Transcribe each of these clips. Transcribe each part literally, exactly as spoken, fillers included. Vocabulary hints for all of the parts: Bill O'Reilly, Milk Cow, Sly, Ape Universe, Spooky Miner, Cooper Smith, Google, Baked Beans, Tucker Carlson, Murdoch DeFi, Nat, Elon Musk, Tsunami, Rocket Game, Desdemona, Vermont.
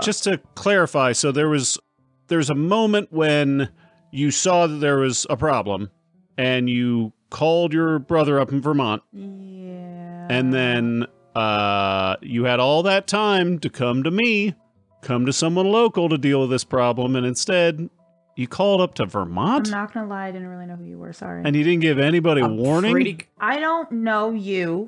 Just to clarify, so there was there's a moment when you saw that there was a problem and you called your brother up in Vermont. Yeah. And then uh, you had all that time to come to me, come to someone local to deal with this problem, and instead you called up to Vermont? I'm not gonna lie, I didn't really know who you were, sorry. And you didn't give anybody a warning? Pretty... I don't know you.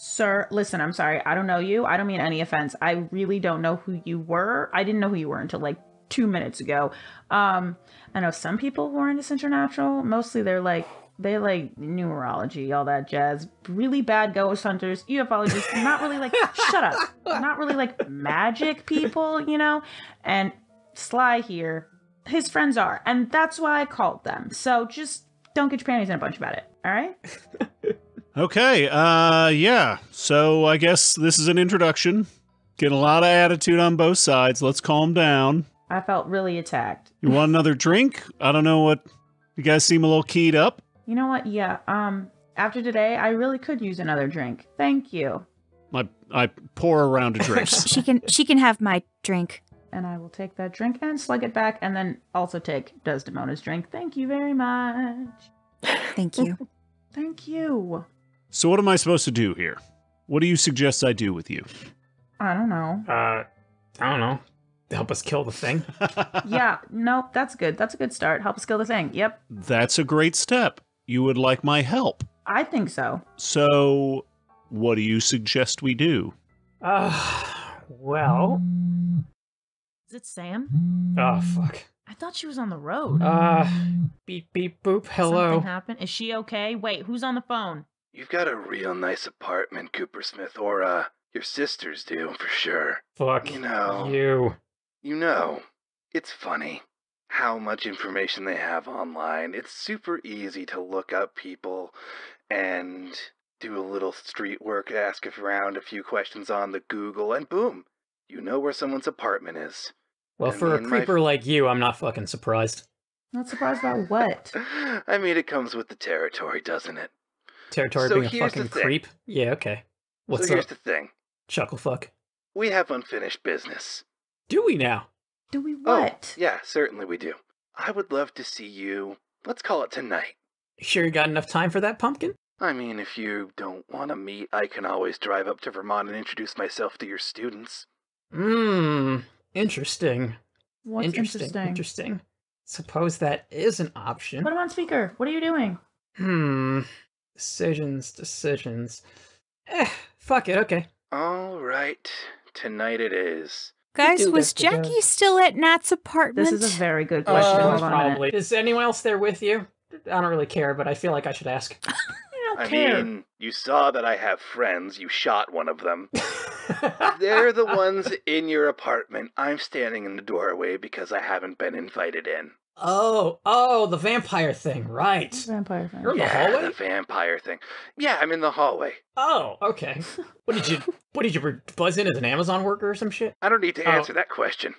Sir, listen, I'm sorry. I don't know you. I don't mean any offense. I really don't know who you were. I didn't know who you were until like two minutes ago. Um, I know some people who are into supernatural. Mostly they're like, they like numerology, all that jazz. Really bad ghost hunters, ufologists, not really like, shut up. Not really like magic people, you know? And Sly here, his friends are. And that's why I called them. So just don't get your panties in a bunch about it. All right? Okay, uh, yeah. So I guess this is an introduction. Getting a lot of attitude on both sides. Let's calm down. I felt really attacked. You want another drink? I don't know what... You guys seem a little keyed up. You know what? Yeah, um, after today, I really could use another drink. Thank you. I, I pour a round of drinks. she can, she can have my drink. And I will take that drink and slug it back, and then also take Desdemona's drink. Thank you very much. Thank you. Thank you. So what am I supposed to do here? What do you suggest I do with you? I don't know. Uh, I don't know. Help us kill the thing? Yeah, no, that's good. That's a good start. Help us kill the thing. Yep. That's a great step. You would like my help. I think so. So what do you suggest we do? Uh, well... Is it Sam? Oh, fuck. I thought she was on the road. Uh, beep, beep, boop, hello. Something happened? Is she okay? Wait, who's on the phone? You've got a real nice apartment, Cooper Smith, or, uh, your sisters do, for sure. Fuck you. Know, you. You know, it's funny how much information they have online. It's super easy to look up people and do a little street work, ask around a few questions on the Google, and boom, you know where someone's apartment is. Well, and for a creeper like you, I'm not fucking surprised. Not surprised about what? I mean, it comes with the territory, doesn't it? Territory so being a fucking creep? Yeah, okay. What's so here's up? The thing. Chuckle fuck. We have unfinished business. Do we now? Do we what? Oh, yeah, certainly we do. I would love to see you, let's call it tonight. Sure you got enough time for that, Pumpkin? I mean, if you don't want to meet, I can always drive up to Vermont and introduce myself to your students. Mmm, interesting. What's interesting? Interesting. Interesting. Suppose that is an option. Put him on speaker. What are you doing? Hmm... Decisions, decisions. Eh, fuck it, okay. All right, tonight it is. Guys, was Jackie go. still at Nat's apartment? This is a very good question. Uh, probably. Is anyone else there with you? I don't really care, but I feel like I should ask. I don't I care. Mean, you saw that I have friends. You shot one of them. They're the ones in your apartment. I'm standing in the doorway because I haven't been invited in. Oh, oh, the vampire thing, right. The vampire thing. You're in the yeah, hallway? The vampire thing. Yeah, I'm in the hallway. Oh, okay. What did you, what did you buzz in as an Amazon worker or some shit? I don't need to oh. answer that question.